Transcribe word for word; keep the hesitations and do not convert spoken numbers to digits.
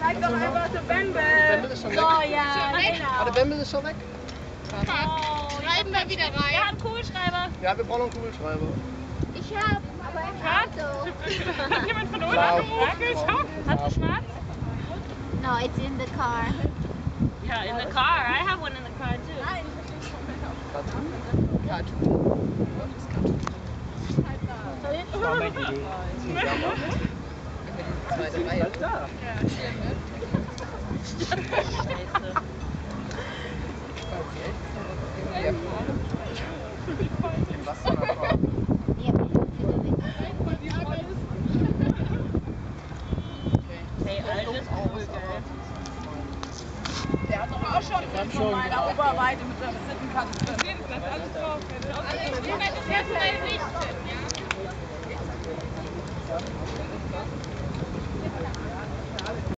Sag doch einfach zu Bembel. Bembel ist schon weg. So, ja, genau. Ah, der Bembel ist schon weg. Oh, schreiben wir wieder rein. Ja, einen Kugelschreiber. Ja, wir brauchen einen Kugelschreiber. Ich hab, aber ich hab. Hat jemand von uns angerufen? Hast du Schmerz? No, it's in the car. Yeah, in the car. I have one in the car too. Cartoon? Cartoon. What is cartoon? Hey, alles cool, gell? Der hat doch auch schon mit meiner Oberweite mit seiner Sittenkante drin. Wir sehen das alles drauf. Wir werden das erste Mal nicht sehen, ja?